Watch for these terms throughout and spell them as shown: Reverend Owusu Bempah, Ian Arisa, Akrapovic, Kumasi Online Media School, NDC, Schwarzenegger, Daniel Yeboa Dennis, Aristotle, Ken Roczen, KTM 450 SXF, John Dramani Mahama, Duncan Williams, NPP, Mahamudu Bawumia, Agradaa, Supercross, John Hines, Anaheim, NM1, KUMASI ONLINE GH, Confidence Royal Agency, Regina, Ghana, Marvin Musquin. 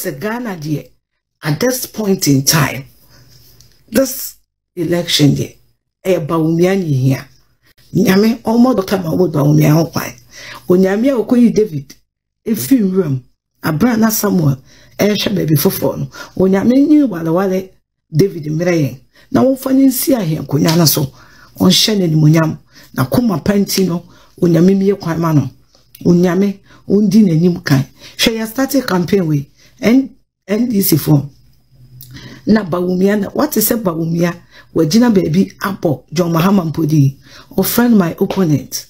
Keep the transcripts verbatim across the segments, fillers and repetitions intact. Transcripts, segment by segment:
say Ghana there, at this point in time, this election there, eh, Bawumia ni here. Nyame, omo Doctor Mahamudu Bawumia hokwan. Onyame okoyi David, efim room, abra na Samuel, eh shebe befofo no. Onyame nyi wale wale David mirayen. Na wonfa ni nsi ahia konya na so. Onhye ne nimonyam, na koma panti no, onyame miye kwan ma no. Unyame, undi nenim kan. She ya start a campaign we and N D C form. Na Bawumia na what is a Bawumia? Wajina baby apo John Mahama Mpudi. Or friend my opponent.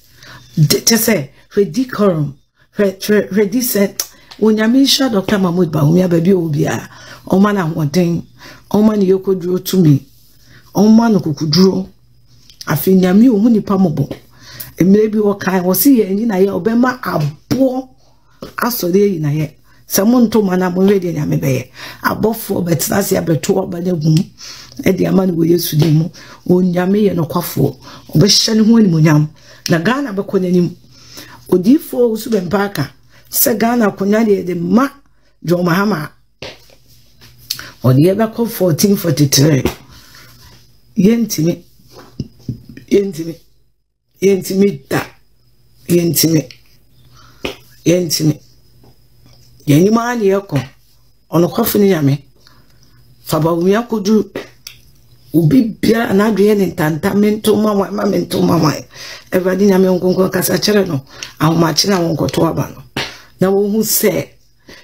Te say, redicorum, redicent. Unyame sha Doctor Mahamudu Bawumia baby obia. Oma na wanting. Oma ni yoko draw to me. Oma no kuku draw. Afi nyami uhuni pamobo. Maybe what kind was here and in a year, Obama are poor. I saw there in a year. Someone told Madame already, I may be a boff for but that's a better by the womb. And the man will use to demo, won yammy and a quaffle, or beshan winam, Nagana baconim. Odi for Suben Parker, Sagana Conadi de Ma, John Mahama, or the ever called fourteen forty three. Yentime, yentime. Intimate that intimate intimate. Any man yako on a coffin yammy. Fabawia could do be beer and Adrian in Tantamento, Mamma, Mamento, Mamma, Evadina Mongo Casacerano, and Machina Mongo Tobano. Now, who said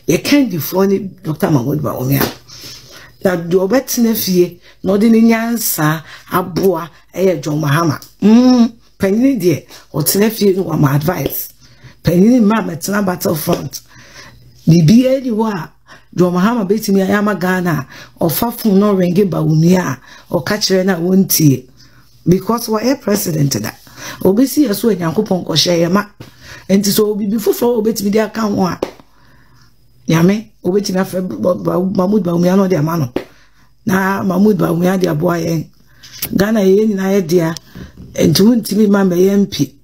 you can't defraud Doctor Mahamudu Bawumia? That your bet nephew, not in the answer, a boa, a John Mahama. Hm. Penny dear, or Teneffi, or my advice. Penny, mamma, it's not battlefront. The B A you are, John Mahama beat me, I am a Ghana, or far from no ringgit Bawumia, or Katrina won't tea. Because why a president that? Obisi, I saw a young coupon or share a map, and so be before obeyed me their account one. Yame, obeyed me after Mahamudu Bawumia, no, their man. Now, Mahamudu Bawumia, dear boy, Ghana, in I dear. And to win to me, my M P,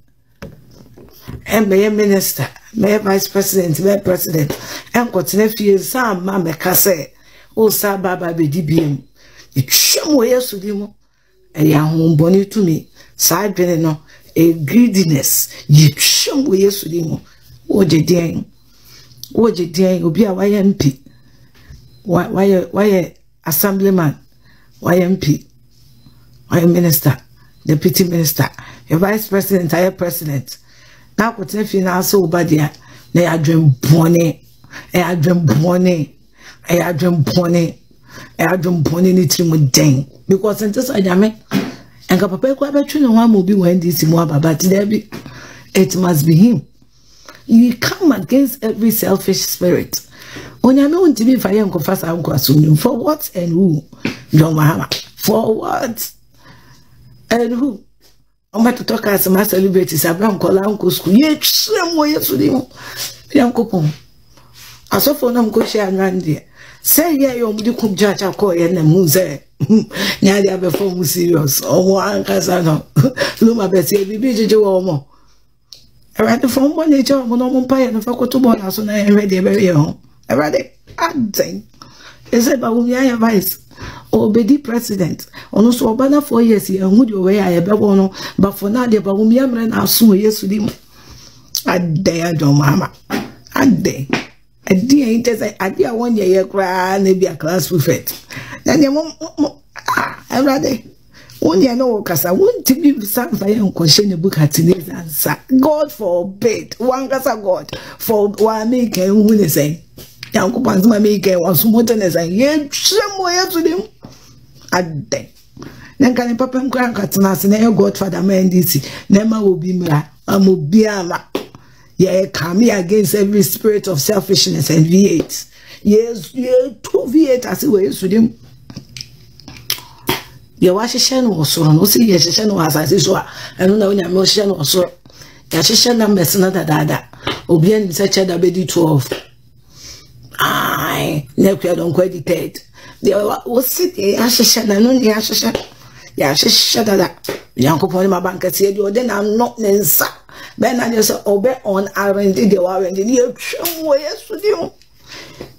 and my minister, my vice president, my president, and what's nephew, some mamma cassette, oh, sir, Baba be D B M. It's some way else to do, and you are home bonny to me, side veneno, a greediness, you some way else to do. Oh, the dang, oh, the dang, be a Y M P. Why, why, why, assemblyman, Y M P, why, minister. Deputy minister, a vice president, I president. Now, what's if you now so bad there? They are dream pony, I are dream pony, I are dream pony, I are dream pony, because in this I am and Papa Quabatrin one will be when this Mwaba, but there be it must be him. You come against every selfish spirit. When you know to be for young confess, I will consume you for what and who, John Mahama, for what. And who? I'm about to talk as my celebrities. I'm going to call Uncle School. Yes, some way to them. Uncle Pom. I saw for them go share and run there. Say, yeah, you're going to judge a call and a moose. Now they are before serious. Oh, Uncle Sano. Luma Bessie, we be to or more. I rather from one nature of normal pie and a fuck to born as soon as I read their very own. I rather add thing. Is it about my advice? Obedi president ono so obana four years e hudu we ya bebo no but for now dey Bawumia mre na so yesu di ade adon mama ade ade e inte say ade a one year kra na bi a class prophet na dem everyday one year no kasa won ti bi san fa yan kwashe ne book atini answer God forbid one kasa God for wa make e hu ne say Uncle Panzuma make a was mountainous and yet somewhere to them at day. Then can a papa and grandcats and your godfather man this never will be mra, amubiama. Yea, come here against every spirit of selfishness and V eight. Yes, yea, two V eight as it was to them. Your washing was so, no see, yes, was as it were, and no emotion was so. Yashishan numbers another dada. Obian in such a baby twelve. I never don't quite dictate. They was sitting, I should I know the answer. Yeah, she shut up. Young upon my bank, I said, you then I'm not Nansa. Then I just obey on R and D. They are in the near way to you.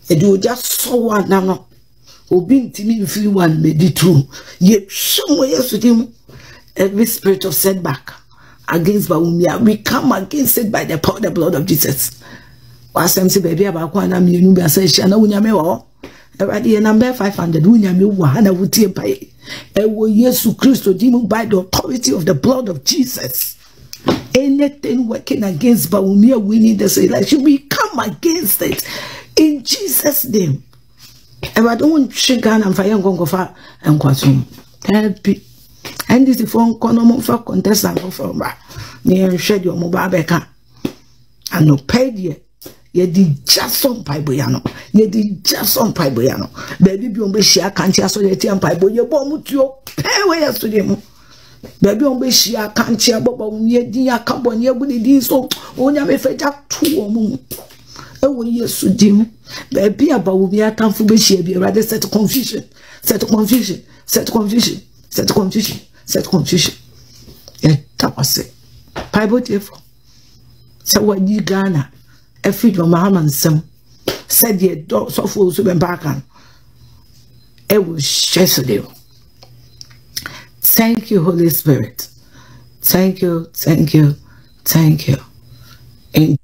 edu just saw na no obi ntimi mfi one meditu ye shemo yesudim. Every spirit of setback against Bawumia, we come against it by the power of the blood of Jesus. Wasemsi baby abakwa na mienu bi asehia na wunyame wo erade number five hundred wunyame wo ha na wutie pae ewo Yesu Kristo dimu by the authority of the blood of Jesus. Anything working against Bawumia winning this election, we come against it in Jesus' name. Erade won chigan na mfa yengongo fa enkwaso help. And this is for contest and from near shed your mobile becker. And no paid ye. Ye did just some piboyano. Ye did just some piboyano. Baby Bombeshia can't hear so the tea and pibo. Your bomb with your pay way as to them. Baby Bombeshia can't hear Bob near dear carbon. Ye wouldn't do so. Only a feta two or moon. Oh, yes, to dim. Baby about will be a comfortable she be rather set confusion. Set confusion. Set confusion. Set confusion. Set confusion. And that was it. Bible so what you Ghana, a feed of Mahaman Sam said the dogs of fools who went back on. It was Chesadale. Thank you, Holy Spirit. Thank you, thank you, thank you. And it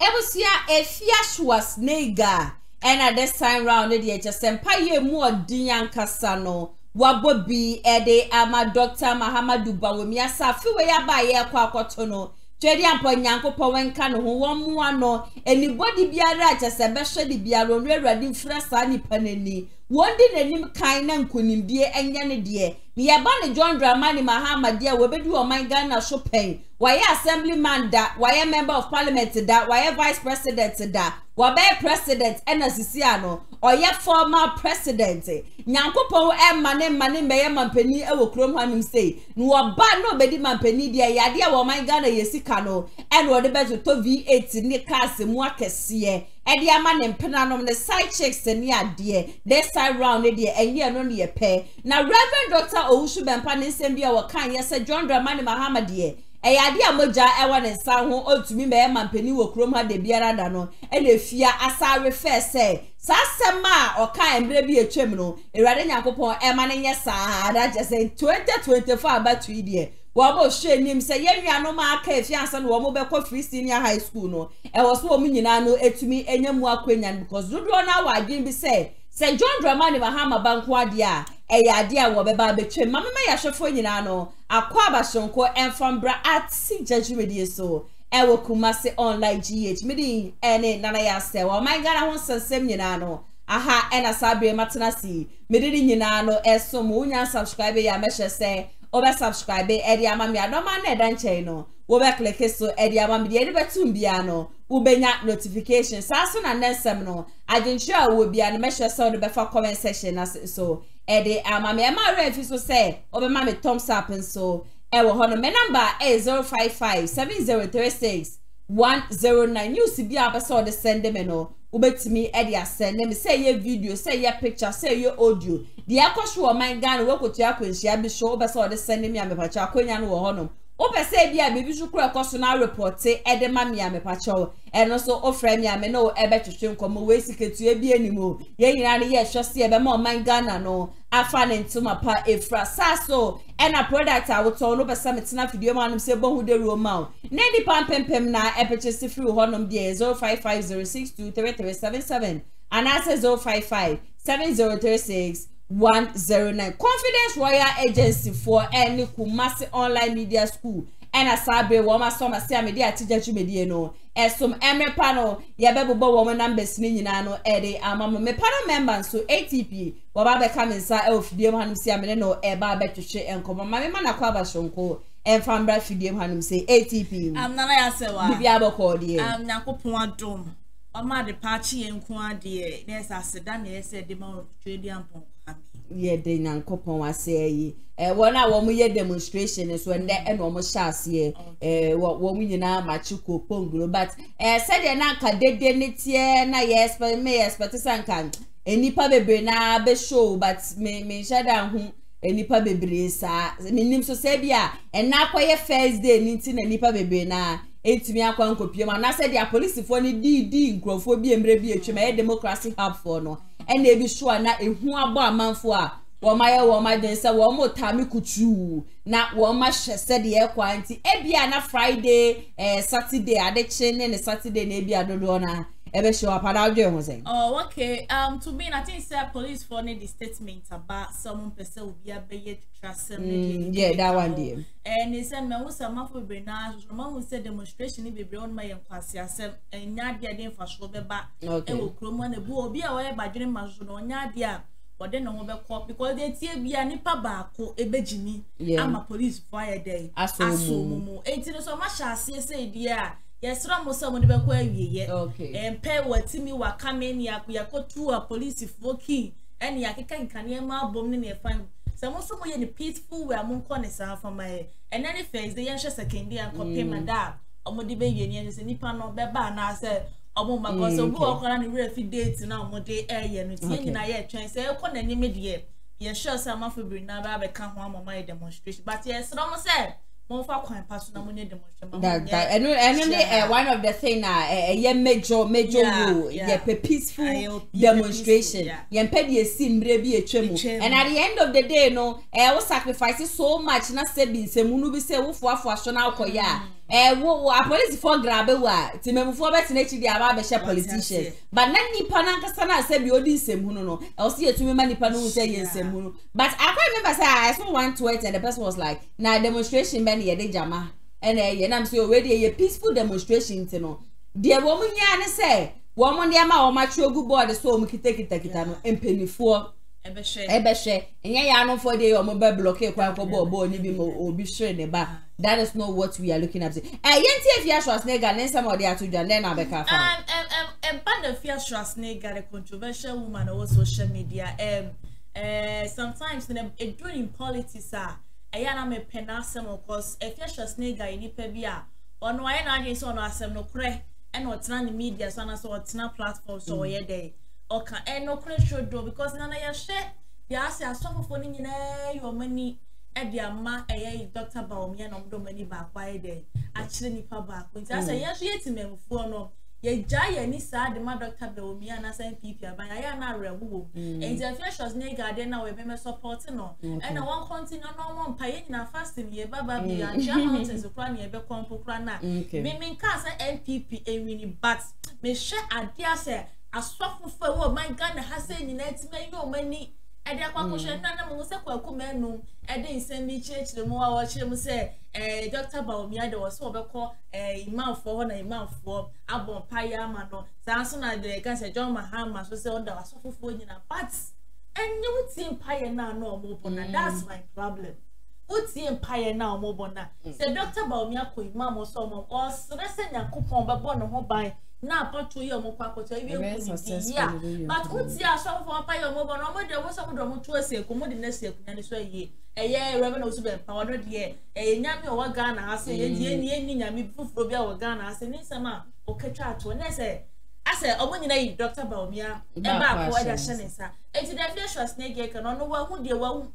was here a fiash was nega. And at this time round, it just empire more Dian Casano. Wabobi ede ama Doctor Mahamudu Bawumia safiwe ya baye kwa kotono. Twedi ampo nyankopo wenka no ho womu ano anybody biara achese behwe di biara onwe urade mfrasa ni panani wondi nanim kan na nkonimdie enya ne de ni yaba ne John Dramani Mahama dia wobedi oman Ghana shopen waye assemblyman da waye member of parliament da waye vice president da wabe president ena sisi ano oye former president nyankopo emma ne mane meye mampani ewo krom hanim sei no oba no obedi mampani dia yade oman Ghana yesika no ena ode beto to V eight ni cars mu akese Edia man and Penanom, the side checks and ya dear, they side round, dear, and ye are only ye pair. Now, Reverend Doctor Owusu Bempah Sembia or Kan, yes, John Dramani Mahama, dear. A idea moja, Ewan and Sam, who ought to be my man penny will croma de Biaradano, and if ya as I refer say, Sasama or Kan, baby a terminal, a Radanacopo, Eman and yes, I just say twenty twenty five but three dear. Wabo share nim say ye nua no ma aka afiansa no wo bekọ free senior high school no e wo so wo nyina no etumi enyamu akwanya because dodo na wa adwen bi say say John Dramani Mahama banko ade a e ya ade a wo beba betwe mama ya hwefo nyina no akwa abasonko enfambra atsi jajumedi so e wo Kumasi Online G H midi ene nana ya say wo my Ghana ho sensem nyina no aha ena sabre matenasi midi nyina no eso mu nya subscribe ya mehwe say over subscribe edi amami adoma na edan channel wo be click so edi amami de edi betum bia no wo benya notification saso na nsem no ajenchi a wo bia no mehwe so do be fa comment section na so edi amami e ma refi so say obe ma me thumbs up and so e wo hono me number e zero five five seven zero three six one zero nine you see bia be so de send me no ubetimi edi asend me say ye video say ye picture say ye audio the akosho o man gan wo kotu akwanhia bi show be say o de send me amepacha akonya no wo honom obese bia bibi sukura koso na report edi ma me amepacha o eno so ofra me ame no ebe twetwe nkomo we siketu e bi animu ye nyina ne ye hwese ebe ma o man gan no afa ne ntuma pa efra saso ena product a wo to no be say metena video ma no se bohu de ruo ma o ne di pam pam pam na epechese free honom bia zero five five zero six two three three seven seven and access zero five five seven zero three six one zero nine Confidence Royal Agency for any Kumasi Online Media School and a sabre woman some a say media teacher to media no and some emre panel yabebo woman numbers nina no ede amama me panel members so A T P waba be come inside of the man see amene no eba be to share and come mama na kwaba shonko and from brad video hanum say A T P I'm nana ya sewa bibia be call there I'm nakopon adom mama de pachi enko ade na esa seda na esa de ma trade ampon ye de nyankopon ase yi eh wona wo mu ye demonstration so nde e no mo shase eh wo mu nyina machiko pongro but eh said e na ka dede ne tie na ye expect me expect sankan enipa bebre na be show but me me shada hu enipa bebre sa me nim so se bia e na koye first day ni ti na enipa bebre na Etimi akwa nkopie ma na se dia police fo ni di di nkrofo bi emre bi etwema e democracy hub for no ene ebi sure na ehu abo amanfo a wo maye wo ma den se wo mo tami kutu na wo ma hwese de e kwanti ebi na Friday eh Saturday adeche ne ne Saturday na ebi adodo na ebe show up adjo ehun sen. Oh okay, um to me I think say police for need the statement about someone person will be abey trust mm, yeah that one there. And he said me who say ma for be na man who say demonstration be be on my kwasi asem nya dia dey for show be ba e wo kromo na bu obi a we ba dwene ma so no nya dia o de no be call because they tie bia ni pa ba ko ebejini ama police fire dey aso mumu e tin so ma sha ase say dia. Yes, Ramosa would be quite yet. Okay. And pay what Timmy were coming, Yakuako to a police for key, and Yakikan can hear my bombing a fine. Some also were in a peaceful where moon corners are for my and any face the youngsters a candy and compare my dad. A modibe union is a nippon or beba, and I said, oh, my God, so go on and real dates now, more day air, and it's in a year, trying to say, oh, and immediate. Yes, sure, some of you bring now, I become one of my demonstration. But yes, Ramosa. That, that, and, and yeah. uh, one of the things uh, uh, yeah, major major rule yeah, yeah. yeah, peaceful yeah, demonstration yeah. Yeah, and at the end of the day you know I was sacrificing so much na said bin se munu bi se wo fo afo aso na okoya eh wo police for grabe wa ti memfo be tinachi di aba be politicians but na nipa na nkasa na se bi odi semunu no I was here to me nipa no say semunu but I can't remember say I saw one tweet and the person was like na demonstration be na jama and eh ye nam say already a peaceful demonstration you know there wo munya ne say wo mo ne ma wo ma chiogu board so mu kitekita kita no empenifo ebe she ebe she enya ya no for dey o mo be block e kwa kwa bo ni bi mo obi shire ne ba. That is not what we are looking at. Eh, yenti fiya Schwarzenegger then some of the atujwa then abeka for. Um um um band of fiya Schwarzenegger a controversial woman on social media. Um eh sometimes during politics ah ayana me penasem of course e fiya Schwarzenegger ni pe bia ono aye na age so no asem no kure and otna ni media so na so otna platform so ye dey. Okay, and no crucial door because none of your share. The answer is so for you, your money at the ama, a Doctor Bawumia, and Domini back by day. Actually, Nipa back. When I say, yes, yes, me for no, ye giant is sad, the mother Doctor Bawumia, and I send people, but I am not a woo. And the freshers nigger, then I will be supporting on. And I won't continue no more paying in a fasting year, Baba, and Germans and Ukraine, Becompo Crana. Miming Casa N P P, a mini bat. Me share a dear, sir. I swapped for what my gun has said in that many and that one question. None of us are called men room and then send me church. The more I watch him say, eh, Doctor Bawumia, there was so called a mouth for one, a mouth for Abon Payamano. Samson and the guns at John Mahama was on the sofa for in a bats. And you would see empire now no more, and that's my problem. Would see empire now more, said Doctor Bawumia, could mamma someone or so that's a coupon but born home by. Now, but to your more quackers, you will but who's your song for a pile of mobile number? There was some drama to a silk, commodiness, and it's a year. A year, Reverend Owusu Bempah, one year, a yammy or Ghana, I say, and the ending, I mean, proof of your Ghana, I say, Nisama, or Katra to an essay. I said, oh, when you name Doctor Bawumia, and back for the Shanessa. It's a definition of snake, I can know who dear one.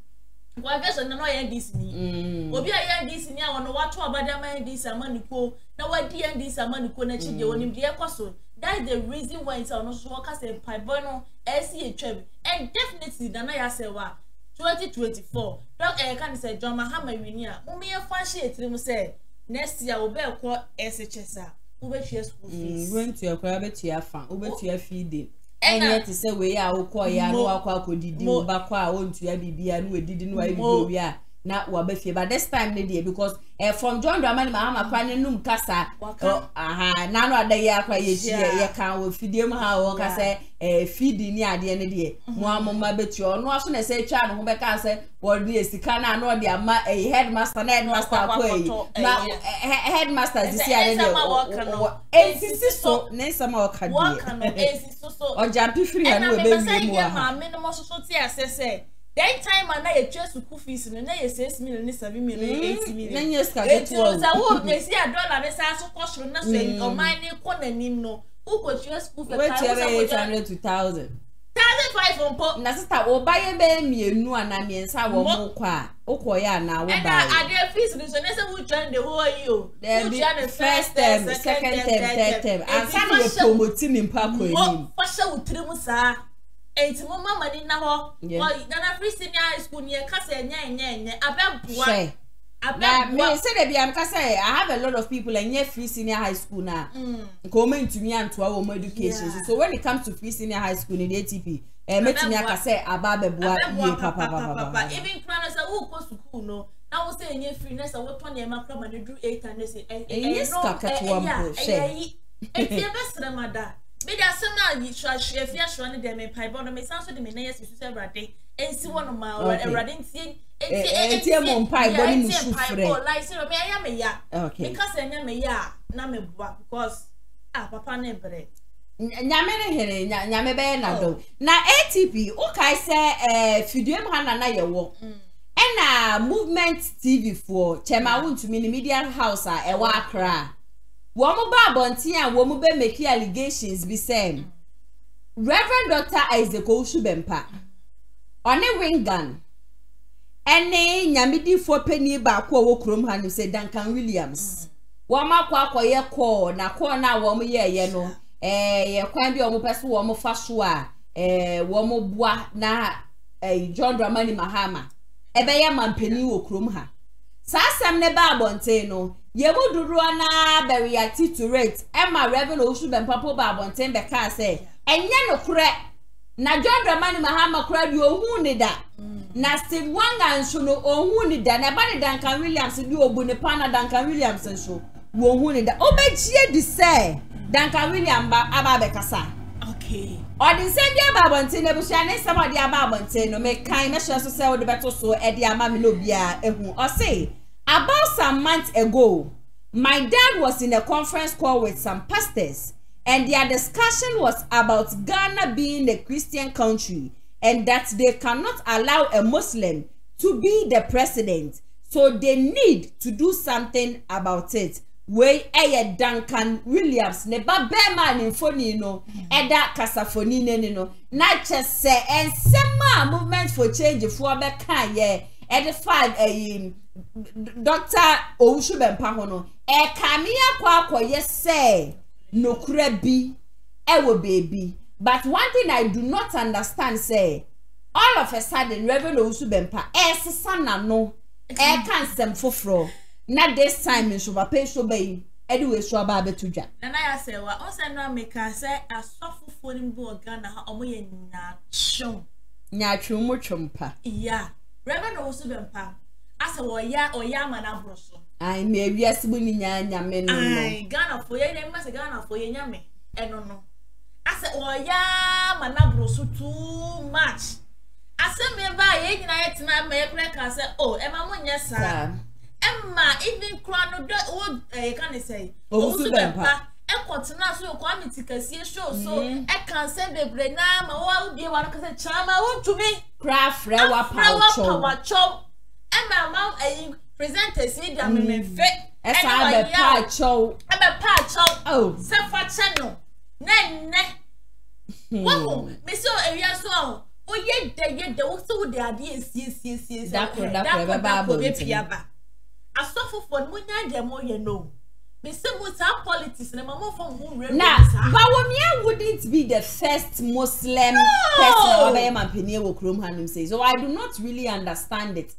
Why, there's an annoying Disney. Obi, I am Disney, I want to watch about them and this a money pool. Now, I dear this a money connection, you want him dear cosso. That is the reason why it's on us workers and Pibono, S C H M, and definitely the Naya Sewa, twenty twenty four. Doctor Ekan said, John Mahama, we near, whom we have fashion, Trim said, next year will be a call S H S R, over to your school fees. Going to your private to your farm, over to your feeding. And yet, to say, we are Okoya, no Aqua, did you Bakwa, won't you be beer, and we didn't know we are not Wabefia, but this time, lady, because from John Dramani Mahama, Quan Num Casa, aha, none other year, quite year, can with Fidium, how Cassa, a feeding near the end of the year. Mamma bet you, no sooner say, Chan, who Becassa, or the Sicana, nor the headmaster, headmaster, headmaster, this year, and since so, Nesamo can or jumpy free and no baby more. Minimal society, as I say. That time I know a chest to coffees and I say, million, seven million, eighty million. Yes, I won't see a dollar as I so caution nothing or my name, corner, no. Who could just cook a hundred to thousand? Thousand five on pop. Na sister wo ba ye be mienu anamiensa wo mu kwa. Okoya na wo ba. And I dey fees ni so na say who join the whole you. Who join the first term, second term, third term. And some you promote him pa ko yin. Wo pasha wo tremu sa. Enti mo mama ni na ho. Wo Ghana Free Senior High School ni e ka say nya nya nya. Abempua. Now, me say the biam kasa I have a lot of people and yet free senior high school now. Comment to me and to our education. Yeah. So when it comes to free senior high school in A T P, eh me to me kasa ababe boa papa papa papa. Even plan say who go school no. Now we say yet free nessa we turn the man come and do eight and they say eh eh no eh eh eh eh best Ramadan. Me da some now you try share fear show and them pay but me sound so the me na yes you say brother. Ensi one of my radintin enti e mo mpa igbo ni musufre like say me aya me ya because enya me ya na me bua because ah papa na bread nyame ne here nyame be na do na A T P o kai say eh fiduem hana na yewo na movement T V for chema wuntumi ni media house a ewa Accra wo mo ba bontin a wo mo be make allegations be same Reverend Doctor Owusu Bempah on a wing gun. Any nyamidi for penny back wo krom hanu say Duncan Williams. Wama kwa kwa ye ko na ko na wo ye ye no. Eh ye kwan bi o mo pese wo mo fa so a eh wo mo bua na eh John Dramani Mahama. Ebe ye mampeni wo krom ha. Sa asem ne ba abonten no. Ye boduru na be react to rate. E ma Reverend Owusu Bempah ba abonten be ka say enye no kure. Na John Dramani Mahama crowd yo hu ni da na Steve Wanga nso no ohu ni da na ba ni Duncan Williams di obu ni pa na Duncan Williams nso wo hu ni da obegie di say Duncan Williams ba aba be kasa okay or the same dia ba bonte na busu ani sama dia ba bonte no me kan me so say wo de beto so e dia ma me no bia ehun o say about some months ago my dad was in a conference call with some pastors. And their discussion was about Ghana being a Christian country and that they cannot allow a Muslim to be the president. So they need to do something about it. Way aye Duncan Williams ne ba be man infoni no eda kasafoni ne no na chese and sema movement for change for be kan ye ede five eh Doctor Owusu Bempah no e kamia kwa akoye say no krebi ewo baby but one thing I do not understand say all of a sudden Reverend Owusu Bempah es sana no e kan sem fofro na this time in soba pay so be anyway so aba betudwa na na ya say wa on say no make say asofofo ni bo Ghana ha omoye na chom nya chom motwompa yeah Reverend Owusu Bempah asa wo ya oyama na broso I may be a spoon in Yamen. I Ghana for you, and must Ghana for you, Yammy. And no, no. I said, oh, yeah, Manabro, so too much. I said, me by eight nights, and I may break. I said, oh, Emma, yes, sir. Emma, even crown of the old, I can't say, oh, Bempah, and what's not so quantity can see a show, so I can't send the brain now. Oh, dear, one of the charm I want to me. Craft, flower, power, chop, and my mouth, I. Presenter see that me me fe. Esa abe pacho. Abe pacho. Oh. Sefa channel. Ne ne. Wow. Me so eria so. O ye de ye de o so de adi si si si. That could that could that could be piaba. Asofo for mo nya de mo ye no. Me say mo ta politics na mo from who re. Na Bawumia wouldn't be the first Muslim person oba ye mampeni e wo krom hanim say. So I do not really understand it.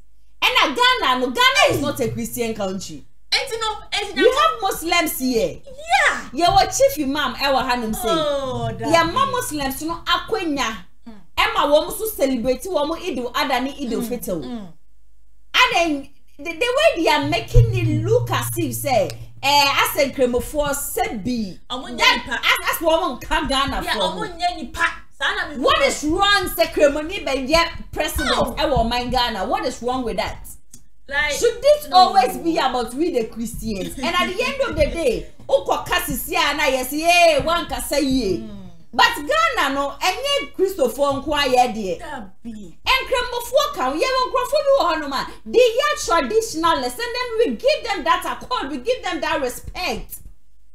And Ghana, no, Ghana is not a Christian country. And you know, and you know, have Muslims here. Yeah. Yeah, what chief imam ewa hanum say? Oh, that. Yeah, ma Muslims, you know, akwenya. Emma, we must celebrate. We must idu adani idu fito. And then the, the way they are making it look as if say, eh, as a crime for sebi. That as as we want Ghana for. What is wrong, ceremony by yet president? I want my Ghana. What is wrong with that? Like, should this no. always be about we the Christians? And at the end of the day, Oko Kasisia and I say, one can say ye. But Ghana, no, and yet Christopher and Quiet, dear. And Crumble Foka, we have a graph for you, they are traditionalists, and then we give them that accord, we give them that respect.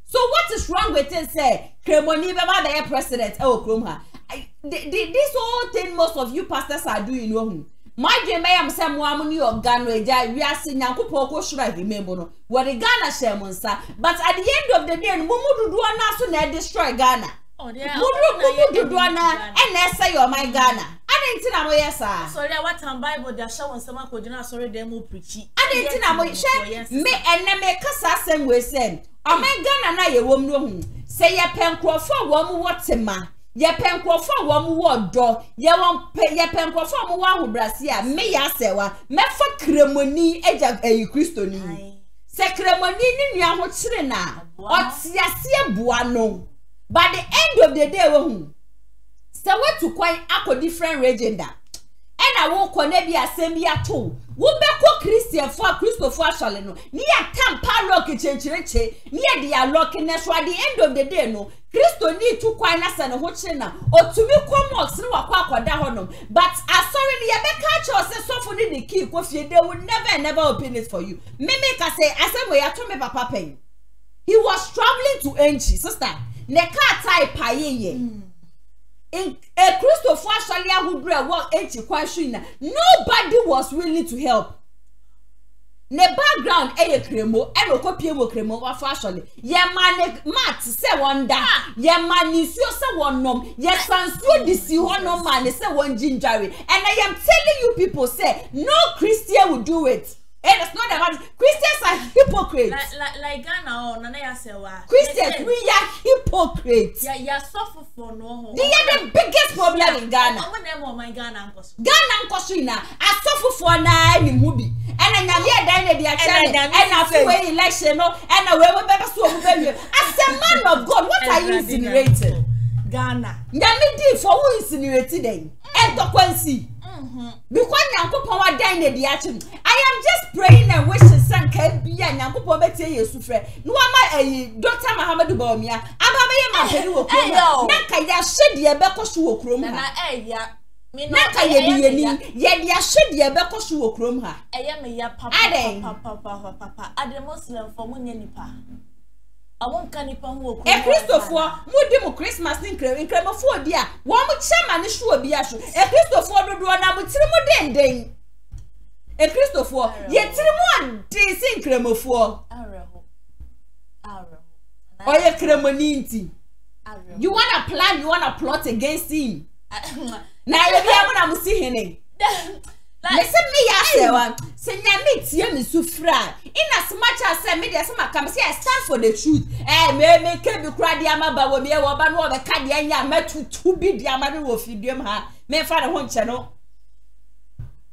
So, what is wrong with it? Say, Cremoni, Baba, the president, oh, Krumha. I, th th this whole thing most of you pastors are doing, you know. My dream, I am saying, we are New Ghana. We are saying, "Yangu poko shura remember no." We are Ghana share monsa. But at the end of the day, Mumu do na so na destroy Ghana. Mumu Mumu do na and nessa you are my Ghana. I didn't know yes sir. Sorry, what time Bible they share monsa ma kodina sorry they mo preachy. I didn't know yes sir. Me ene me kasa same way same. Am Ghana na ye womno hu. Say ye penkrofo womu watima. Ye penkrofo wo mu wo do ye won pe ye penkrofo mu wa hobrase a me ya sewa me fa kremoni eja eh Kristo ni se kremoni ni nua ho kire na otiase boa no. By the end of the day we hu se we to kwai akọ different agenda and I won kone bi asem bi ato wo be ko Christian for Kristo for asole no ni ya tam parlock chenchireche ni ya dia lock ne so at the end of the day no Kristo ni tu kwa na se ne ho kire na otumi komox ni wakwa akoda honum but asori ni yebeka cho se sofo ni the key ko fie they will never never open it for you me me ka say asem we ato me papa pen he was traveling to enchi sister ne ka tai paye in a Christopher Shalia who brought work enchi kwa shina nobody was willing to help. Ne background eye kremo e no kopie mo kremo wa fashion ye man mat se wonder ye man issue se wonom ye sansuo disi hono man se won ginjare and I am telling you people say no Christian will do it. And it's not about Christians are hypocrites. Like like, like Ghana or Nana Yasewa. Christians, we are hypocrites. Yeah, you are suffer for no. They are the biggest problem in Ghana. I want them on my Ghana Nkosu. Ghana Nkosu na I suffer for na any movie. And I am here then they are telling. And I feel when election no. And I will never so move here. As a man of God, what are you insinuating? Ghana. Nyamidi for who insinuating them? And the Kwansi. Because Nyankopon wa dan na di achi. I am just praying and wishing san ka bia Nyankopon betie Yesu frɛ. No ama eh Doctor Mahamudu Bawumia. Aba be ye ma peri wo kuro. Na ka ya hwede e be kɔso wo kuro mu. Na eh ya. Me no ka ye bi ye ni. Ye di ahwede e be kɔso wo kuro mu ha. Eye me ya papa papa papa papa. Adem Muslim for munye nipa. Awon ka nipa ho okun. E Christopher mudi mu Christmas ni nkre nkremofo odi a wo mu chema ne sho obi a sho. E Christopher dodo na mu tiri mu denden. E Christopher ye tiri mu ade si nkremofo. Areho. Areho. Oye kremoni nti. Areho. You wanna plan, you wanna plot against him. Na ye bia mu na mu si hene. Like, listen me, I say, say, I meet you, me sufra. In as much as I meet you, I come say I stand for the truth. Eh, me me kebi kura di ama ba wo me wo ba no be ka di anya me tu tu bi di ama no wo fi di am ha. Me fa the hunche no.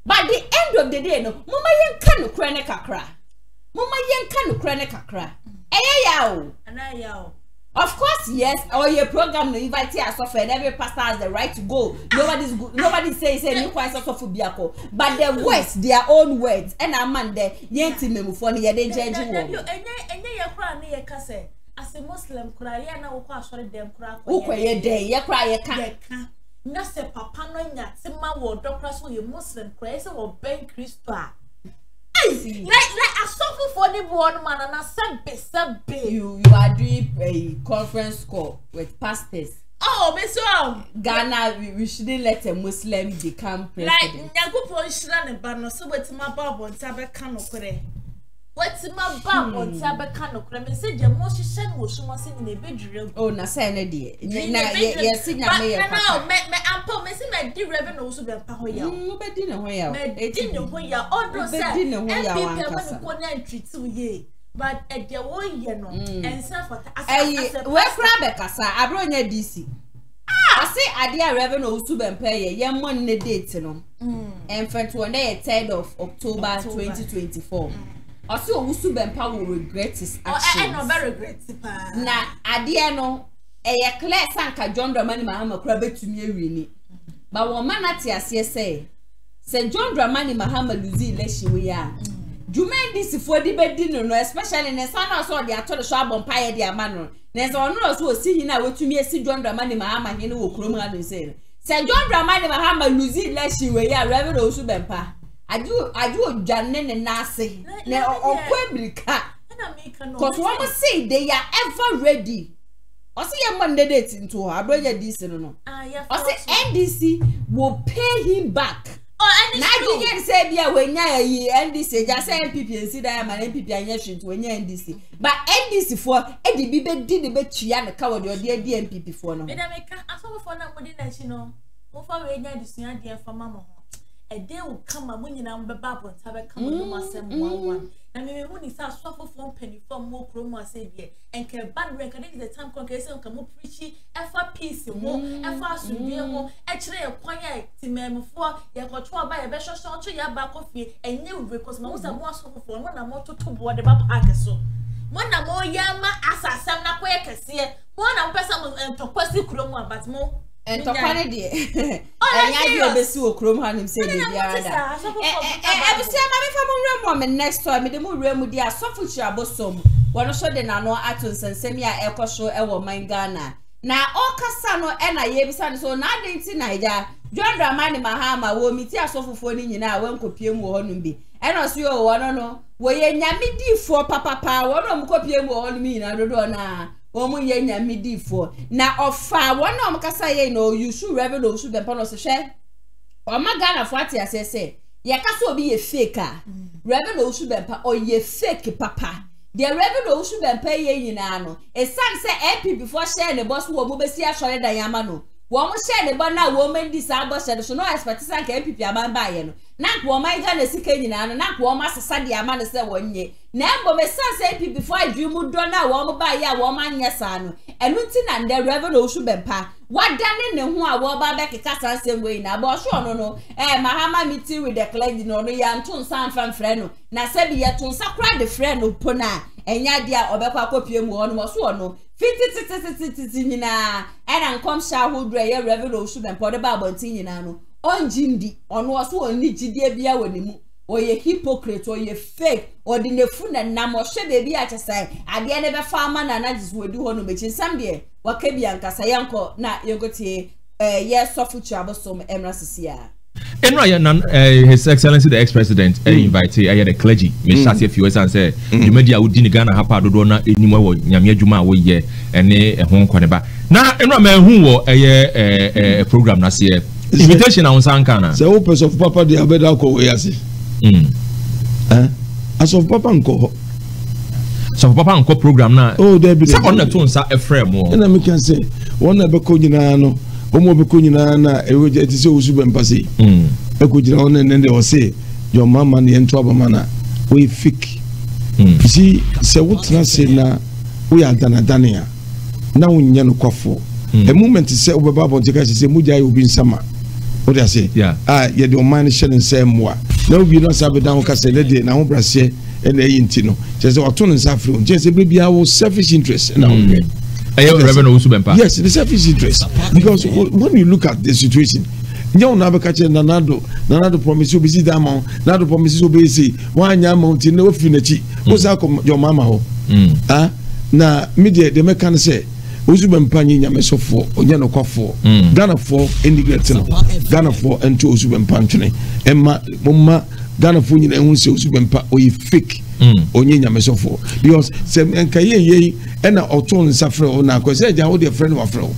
But the end of the day no, mama yen ka no kura ne kakra. Mama yen ka no kura ne kakra. Eye ya o. Ana ya o. Of course, yes. Or your program, no invite us so for every pastor has the right to go. Nobody's good. Nobody says say you quite so for biako. But their words, their own words. And a man there, yenti memu for the yede judging one. You any any yakra ni yeka say as a Muslim kura ya na ukwa sorry dem kura ko. Ukwa ye dey yakra yeka. Yeka. Na se papa no nya se ma wo doctor so you Muslim kura se wo ben Christo. Like like I suffer for the one man and I said be said be you you are doing a conference call with pastors. Oh, Mister Ghana, we, we shouldn't let a Muslim become president. Like Nyakupo Islam and Bano, so what's my bab on Tabakano Kore? What's my bab on Tabakano Kore? I said the most shen was she was in the bedroom. Oh, na say na di. Na yes, na me ya. But no, me me ampo me say me di Reverend Owusu Bempah hoya. Me be di no hoya. Me di no hoya. Although say N P P was going to treat you ye. But at the one year no, and so for as as a we crabe kasa abro nya D C. Ah, I say adia Reverend Owusu Bempah ye ye mon ne date no. And for the third of October twenty twenty-four. Also Owusu Bempah will regret his actions. Oh, I no be regret pa. Na adia no e ye clear sanka John Dramani Mahama crabe tumi ewi ni. But one man at ase say say John Dramani Mahama lose election we ya. Jumen this for the bed no especially in son also the atole so abompaye the amano na so no so si hina wetumi esi John Dramani Mahama hene wo krom ha no say say John Dramani Mahama lose election we ya Reverend Owusu Bempah adu adu odwane ne nase na okwa brika na make no cuz we say they are ever ready I see a mandate into her. I brought you this, no. Ah, yeah. I see N D C will pay him back. Oh, and Nigerian said, yeah, when you N D C, just say N P P and see that I'm an N P P and yes, you when you N D C. But N D C for Eddie Bibbe did the bet she and the coward your dear D N P P for no. But I make a song for nobody that you know. Over when you see dear for Mamma. A day will come and when you know the Bible have a come with my same one one. And maybe when it's a suffer from penny from more chroma savior and can bad recognize the time congregation come up preachy, effort peace, more effort should be more actually a quiet memo for your control by a better shot to your back of me and new because most of more suffer for one or more to two board about Arkansas. One or more yama as I sam na quaker see one of person and to pursue chroma but more. And to Canada, I be so chrome hand himself. I my woman next to me, the more room with their soft bosom. One show the Nano Atons and Semia Echo show our mine Ghana. Now, all Cassano and I Yabisan, so now they see Niger. John Dramani Mahama will meet us off for you now when Copium won't be. And also, you know, where you yammy for Papa Power, one of Copium won't mean, I don't know. Omu ye nya midi for na ofa wona omkasa ye no you should Reverend Owusu Bempah no se hwe omagana fo ati asese ye kasa obi ye fake a Reverend Owusu Bempah o ye fake papa the Reverend Owusu Bempah ye nyina no e san se ep before share ne boss wo mo besi asore dan yama no wo mo share ne bo na wo mendi sa boss de so no expect san ka ep aban ba ye no na wo mai ga na sika nyina no na wo ma sesa de ama ne se wonye Nambo me sanse P P before I drew mu dona wom ba ya woman yasano. And unti na the Reverend Owusu Bempah. What done ne who a woba back a cast and way na boss no no. Eh Mahama meeting with the clergy no no yan tun san fan freno. Na sebi ya tun sakra de friend upona. And ya dear obekwa copy mu on was no. Fifty titi titi nina and uncom shall who dray Reverend Owusu Bempah the Bible tinano. On jindi on was one niji dear bia wenimu. Or ye hypocrite or ye fake or the nefun and namo she baby at a side. I be never farmer and I just will do honor bitching some day. What can be Anka Sayanko na yogote a yes of trouble some emrasicia. And Ryan, His Excellency the ex president, invited I had a clergy, Miss Sassy, if you as I said, you made your dinner gun and hapa do not any more Yamia Juma way ye and a home cornerback. Now, and Raman who were a program last year. Invitation on Sankana. So, opus of Papa the Abedako, yes. Mm. Eh? As of Papa Uncle, so Papa Uncle program now. Oh, there be some on the tunes are a frame more. And I can say one of the Cojinano, Homo Cojinana, it is so super embassy. Hm, a Cojinan, and then they will say, your mamma and trouble manner. We fick. You see, so what's not saying now? We are done a Dania. Now in Yano Coffo. A moment is said over Babble, the guy is a Mujay will be in summer. What I say, yeah, ah, you don't mind sharing same more. No, we don't have a down Castellade and Ombrassier and Aintino. Just our tone and saffron, just a baby our selfish interest. And I have Reverend Owusu Bempah. Yes, the selfish interest. Because when you look at the situation, you never catch Nanado, Nanado promise you busy diamond, Nado promises you busy, one young mountain, no funichi. What's out of your mamma? Ah, now, media, the mechanic say. Usuben Pani Yameso for Oyano Coffo, Ghana for Indigatino, Ghana for and two Usuben Pantone, Emma, Mumma, Ghana for you and Unso Subenpa, or you fake Oyen Yameso for. Because Sem and Kaye and our Ton Safro or Nakosia, they are all their friend of Afro.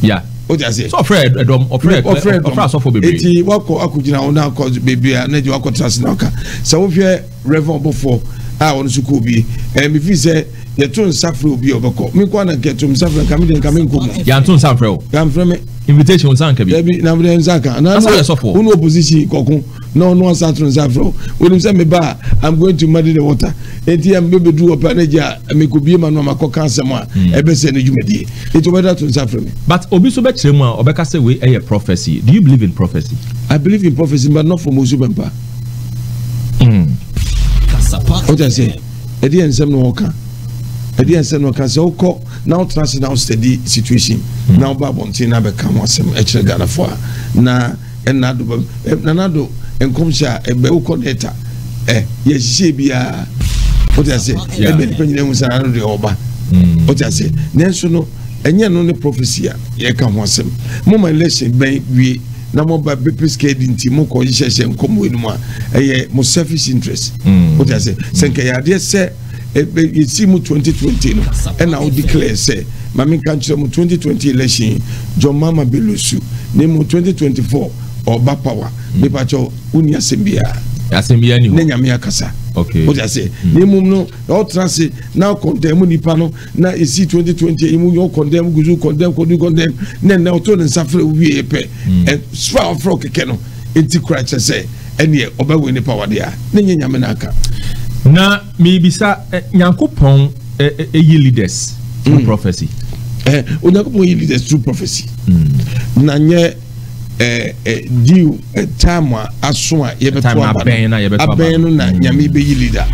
Yeah. What I say, so Fred, a dom, or Fred, or Fred, or Frasso for baby. Wako Akujina now calls baby, and then you are called Tasnaka. So if you're Reverend before. I want to go be, and if you say the tone suffer be overcome, me go and get to himself and come in and come in. Yanton Safro, come from it. Invitation on Sanka, baby, now then Zaka, and I'm not a soft one opposition. Cocoon, no, no, Santon Safro. When you send me bar, I'm going to muddy the water. A T M baby do a panager and make be man on my cock and someone, a best and a humidity. It's weather to suffer me. But Obisu Betrema or Becasaway, a prophecy. Do you believe in prophecy? I believe in prophecy, but not for Owusu Bempah. What I say, I didn't say no can. I didn't say no can. So now trust now steady situation. Now Babonti na become what some extra Ghana for. Na enado enado enkomsha ebe ukoneta. Eh yesi biya. What I say, ebe depending on some another oba. What I say, nenso no enye no ne prophecy ya e kan ho asem. Mo my lesson ben we na mo ba be prescribed nti mo ko yesese nkomo enuma eh mo selfish interest what I say senka ya de se e see mu twenty twenty no and now declare say Mami Kanchi mu twenty twenty election, John Mama Belusu, Nemo twenty twenty-four, or Bapawa, Bepacho, Unia Sembia. Asembiani ho nenya me akasa okay what I say nemu no all transit now condemn nipa no na esi twenty twenty emu you condemn guzu condemn kodu condemn na na oto ne safre wi e pe e swa ofro keke no enti kra che say ene oba we nipa wade a nenya nyame na aka na me bisa nyankopon eyi leaders through prophecy eh onyankopon eyi leaders through prophecy na nye eh eh diu time aso a yebeto aben na yebeto aben na nyame be leader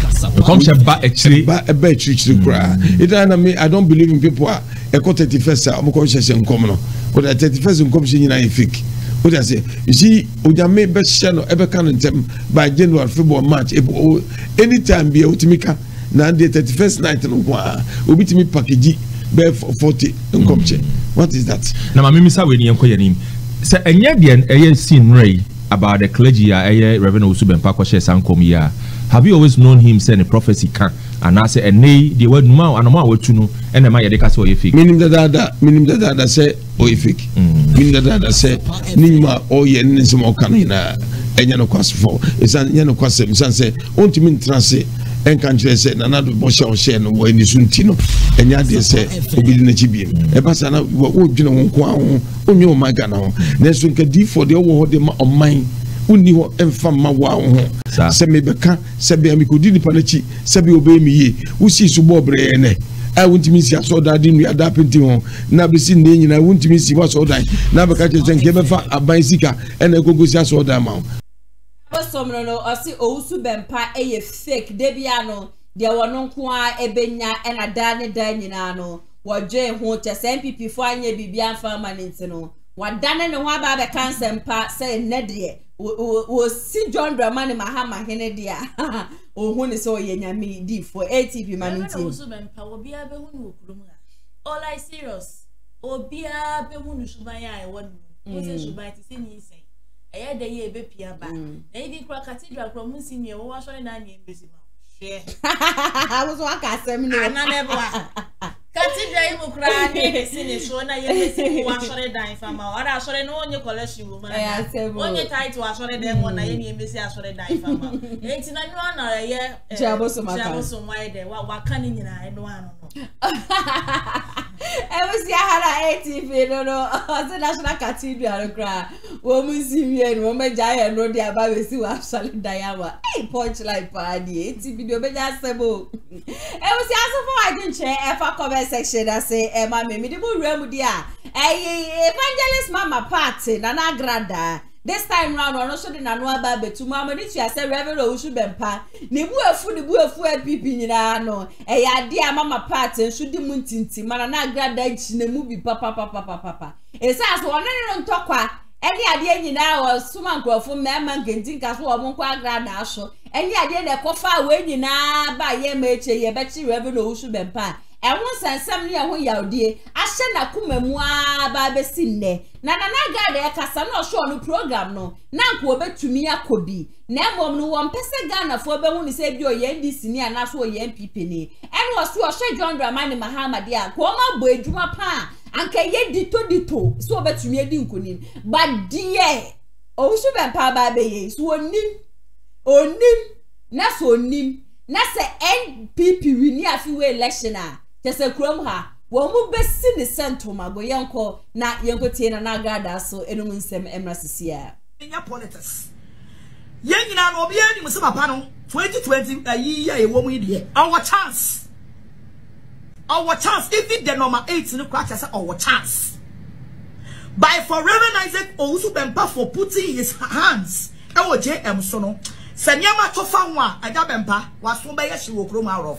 come say ba actually ba ba actually kra it na me I don't believe in people are e ko thirty-first am ko say say nkom no ko thirty-first nkom say nyina e fake what I say you see onyame be say no e be kan ntem by January February March anytime be utimika na the thirty-first night no kwa obitimi package be forty nkom che what is that na ma mimi sa we ni enko ye ni so any again I seen Ray about the clergy I Reverend Owusu Bempah. Have you always known him saying a prophecy can and I say a nay the word now and more to know and am I the cast or if meaning that that meaning that that say or if meaning that that say nima or ye nismo canina and you know cost for it's an you know cost him say won't mean transit and can just say another bush or share no way in the suntino and ya they say obedient chibim a person would you know one on your magano next we can do for the overhaul them on mine unni ho emfa ma wa ho se me beka se be amikodi nipa na chi se be obey me ye usi su bobre ne I want to miss your soda didn't we adapt it on Nabisi Nin. I want to miss you was all that Nabakachas and Kebefa, a bicycle, and a Gogusia soda amount. Somno, I see Owusu Bempah a fake Debiano, there were no qua a benya and a dani daninano, what Jay Hotas M P P for ye be beyond farming intino. What Dan and one by the cancer part say Nedie will see John Dramani Mahama Henedia. Oh, who is all ye me deep for A T P management. All I serious. Oh, be a bewoon should my eye one. I had a year baby back. Maybe crack cathedral from Monsignor was on an invisible. I was one castle, and I never cathedral crying. Since one I was already dying from our other, I saw no one your collection woman. I said, one your title was already there when I am busy. I saw a dying from her. Eighty nine one or a year. Jabos, Jabos, why there? What can you know? One. Ewe si ahara A T P no no ose national cathedral kra wo musimie no me jaye no dia ba we si wa solid diawa hey punch like party A T P do be ja sebo ewe si aso for I didn't share e fa comment section that say e ma me me di bu ram dia eh evangelist mama party na na grada this time round one also the nanua babe to mama ni to say Reverend Owusu Bempah ne bu afu ne bu afu apipi nyina no e ya de mama part nso di mu ntintin mana na agrada nchi ne mu bi papa papa papa e say aso one ne ntokwa eni ade nyina o suma nkrofo mema ngentin kaso o mo kwa agrada aso eni ade ne kofa we nyina ba ye meche ye bechi Reverend Owusu Bempah e ho sansam ne ho yawde ahye na kumamu a ba be sinne na na gada e kasa na osho no program no na nko obetumi akobi na emom no wo pese Ghana fo be hu ni se bi o ye N D C ni ana so o ye N P P ni eno so o hwe John Dramani Mahama dia ko ma bo edwuma pa anka ye dito dito so obetumi edi nkonim but die Owusu Bempah ba be ye so onim onim na so onim na se N P P wi ni afi we election a tese krom ha wo mu besi ni sento mago yenko na yenko tie na nagada so enum nsem emrasisi ya nya politics yen nyina no obi ani musa papa no twenty twenty ayi ya ewo mu ide our chance our chance even the number eight no kwacha say our chance by forever Isaac Owusu Bempah for putting his hands ewo J M so no sanyama tofa ho a aga Bempah waso ba ya shiwo krom arof